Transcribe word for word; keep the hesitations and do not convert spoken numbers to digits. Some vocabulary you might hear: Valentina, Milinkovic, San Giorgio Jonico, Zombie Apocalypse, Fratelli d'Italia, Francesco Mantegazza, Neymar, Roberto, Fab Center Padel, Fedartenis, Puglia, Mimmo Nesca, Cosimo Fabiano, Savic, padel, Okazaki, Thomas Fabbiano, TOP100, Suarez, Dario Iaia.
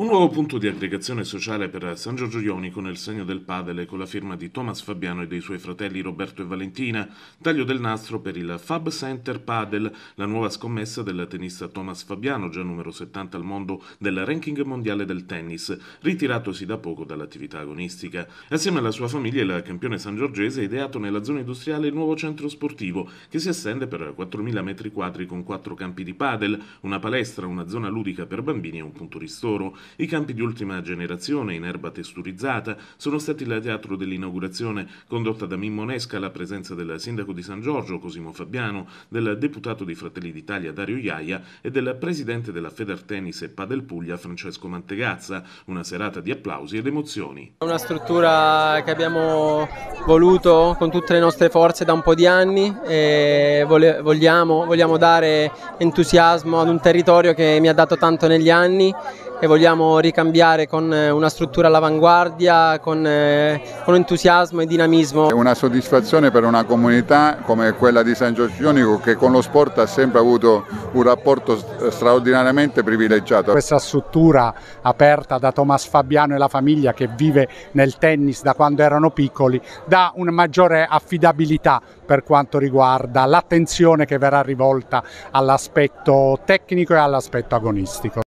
Un nuovo punto di aggregazione sociale per San Giorgio Jonico nel segno del padel con la firma di Thomas Fabbiano e dei suoi fratelli Roberto e Valentina, taglio del nastro per il Fab Center Padel, la nuova scommessa del tennista Thomas Fabbiano, già numero settanta al mondo del ranking mondiale del tennis, ritiratosi da poco dall'attività agonistica. Assieme alla sua famiglia il campione sangiorgese ha ideato nella zona industriale il nuovo centro sportivo che si estende per quattromila metri quadri con quattro campi di padel, una palestra, una zona ludica per bambini e un punto ristoro. I campi di ultima generazione, in erba testurizzata, sono stati il teatro dell'inaugurazione, condotta da Mimmo Nesca alla presenza del sindaco di San Giorgio, Cosimo Fabiano, del deputato di Fratelli d'Italia, Dario Iaia, e del presidente della Fedartenis e Padel Puglia, Francesco Mantegazza. Una serata di applausi ed emozioni. È una struttura che abbiamo voluto con tutte le nostre forze da un po' di anni e vogliamo, vogliamo dare entusiasmo ad un territorio che mi ha dato tanto negli anni e vogliamo ricambiare con una struttura all'avanguardia, con, eh, con entusiasmo e dinamismo. È una soddisfazione per una comunità come quella di San Giorgio Jonico, che con lo sport ha sempre avuto un rapporto straordinariamente privilegiato. Questa struttura aperta da Thomas Fabbiano e la famiglia, che vive nel tennis da quando erano piccoli, dà una maggiore affidabilità per quanto riguarda l'attenzione che verrà rivolta all'aspetto tecnico e all'aspetto agonistico.